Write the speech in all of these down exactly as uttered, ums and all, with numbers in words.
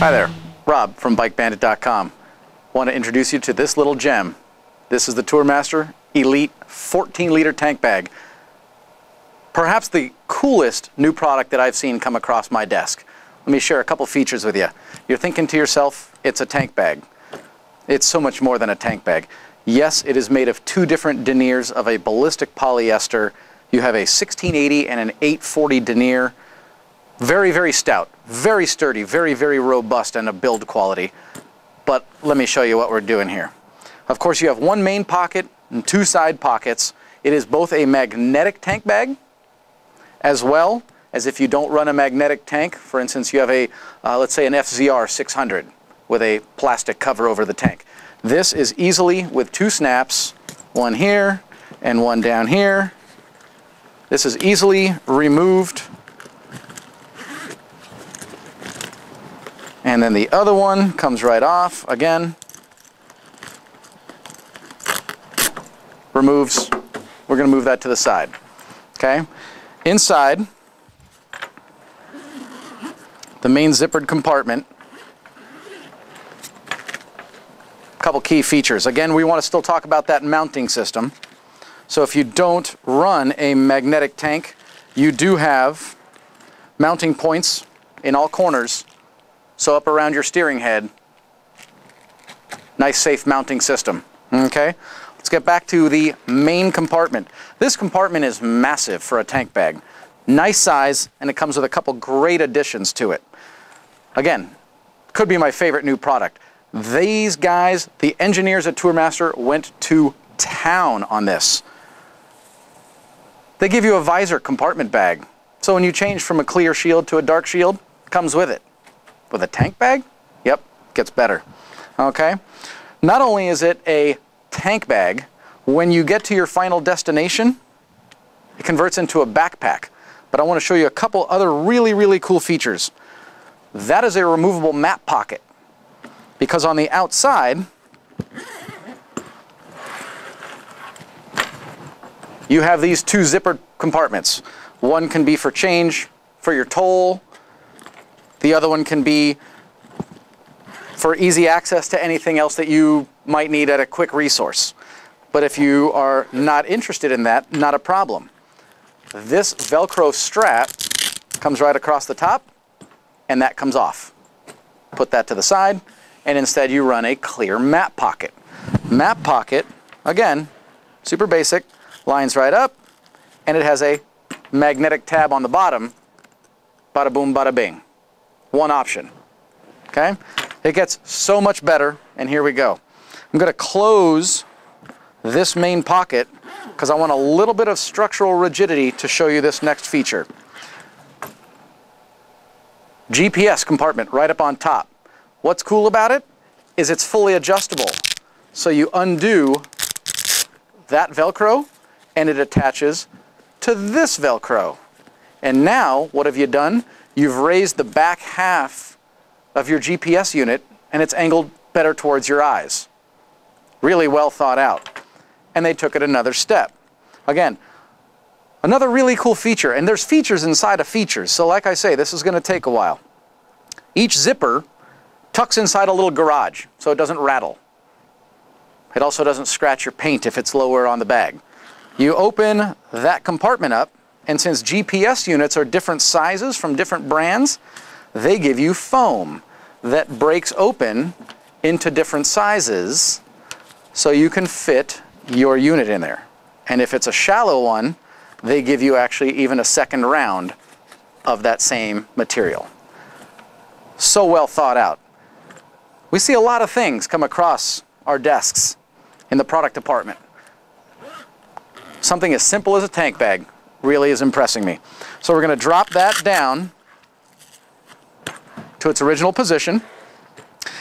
Hi there, Rob from Bike Bandit dot com. Want to introduce you to this little gem. This is the Tour Master Elite fourteen liter tank bag. Perhaps the coolest new product that I've seen come across my desk. Let me share a couple features with you. You're thinking to yourself, it's a tank bag. It's so much more than a tank bag. Yes, it is made of two different deniers of a ballistic polyester. You have a sixteen eighty and an eight forty denier. Very, very stout, very sturdy, very, very robust and a build quality. But let me show you what we're doing here. Of course, you have one main pocket and two side pockets. It is both a magnetic tank bag, as well as if you don't run a magnetic tank. For instance, you have a, uh, let's say an F Z R six hundred with a plastic cover over the tank. This is easily with two snaps, one here and one down here. This is easily removed. And then the other one comes right off again. Removes. We're going to move that to the side. Okay? Inside the main zippered compartment, a couple key features. Again, we want to still talk about that mounting system. So if you don't run a magnetic tank, you do have mounting points in all corners. So up around your steering head, nice safe mounting system. Okay, let's get back to the main compartment. This compartment is massive for a tank bag. Nice size, and it comes with a couple great additions to it. Again, could be my favorite new product. These guys, the engineers at Tour Master, went to town on this. They give you a visor compartment bag. So when you change from a clear shield to a dark shield, it comes with it. With a tank bag? Yep, gets better. Okay? Not only is it a tank bag, when you get to your final destination, it converts into a backpack. But I want to show you a couple other really, really cool features. That is a removable map pocket, because on the outside, you have these two zippered compartments. One can be for change, for your toll. The other one can be for easy access to anything else that you might need at a quick resource. But if you are not interested in that, not a problem. This Velcro strap comes right across the top, and that comes off. Put that to the side, and instead you run a clear map pocket. Map pocket, again, super basic, lines right up, and it has a magnetic tab on the bottom. Bada boom, bada bing. One option. Okay? It gets so much better, and here we go. I'm going to close this main pocket because I want a little bit of structural rigidity to show you this next feature. G P S compartment right up on top. What's cool about it is it's fully adjustable. So you undo that Velcro and it attaches to this Velcro. And now, what have you done? You've raised the back half of your G P S unit, and it's angled better towards your eyes. Really well thought out. And they took it another step. Again, another really cool feature, and there's features inside of features, so like I say, this is going to take a while. Each zipper tucks inside a little garage, so it doesn't rattle. It also doesn't scratch your paint if it's lower on the bag. You open that compartment up, and since G P S units are different sizes from different brands, they give you foam that breaks open into different sizes so you can fit your unit in there. And if it's a shallow one, they give you actually even a second round of that same material. So well thought out. We see a lot of things come across our desks in the product department. Something as simple as a tank bag really is impressing me. So we're going to drop that down to its original position,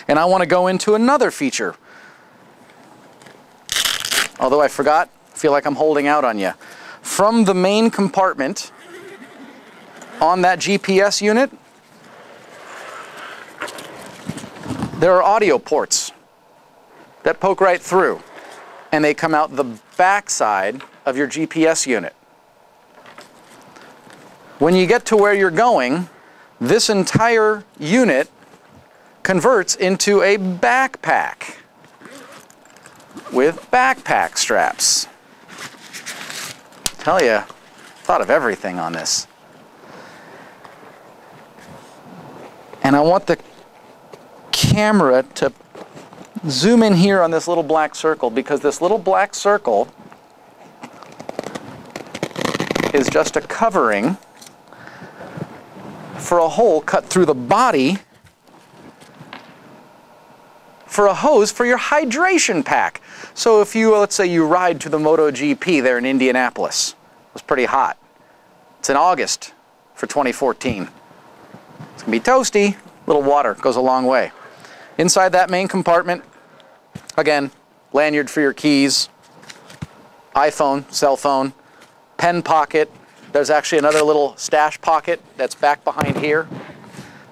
and I want to go into another feature. Although I forgot, I feel like I'm holding out on you. From the main compartment on that G P S unit, there are audio ports that poke right through, and they come out the backside of your G P S unit. When you get to where you're going, this entire unit converts into a backpack with backpack straps. Tell you, thought of everything on this. And I want the camera to zoom in here on this little black circle, because this little black circle is just a covering for a hole cut through the body for a hose for your hydration pack. So if you, let's say you ride to the MotoGP there in Indianapolis, it was pretty hot. It's in August for twenty fourteen. It's gonna be toasty, little water goes a long way. Inside that main compartment, again, lanyard for your keys, iPhone, cell phone, pen pocket. There's actually another little stash pocket that's back behind here.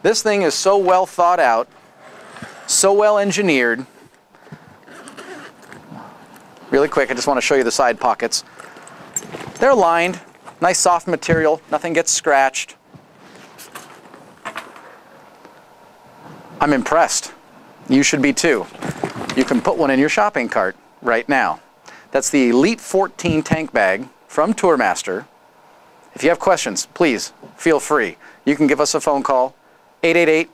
This thing is so well thought out, so well engineered. Really quick, I just want to show you the side pockets. They're lined, nice soft material, nothing gets scratched. I'm impressed. You should be too. You can put one in your shopping cart right now. That's the Elite fourteen tank bag from Tour Master. If you have questions, please feel free. You can give us a phone call, eight eight eight,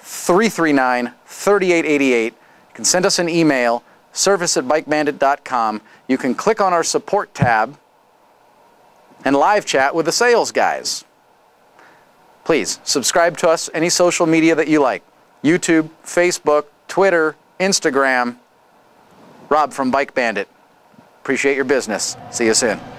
three three nine, three eight eight eight. You can send us an email, service at bike bandit dot com. You can click on our support tab and live chat with the sales guys. Please subscribe to us, any social media that you like. YouTube, Facebook, Twitter, Instagram. Rob from Bike Bandit. Appreciate your business. See you soon.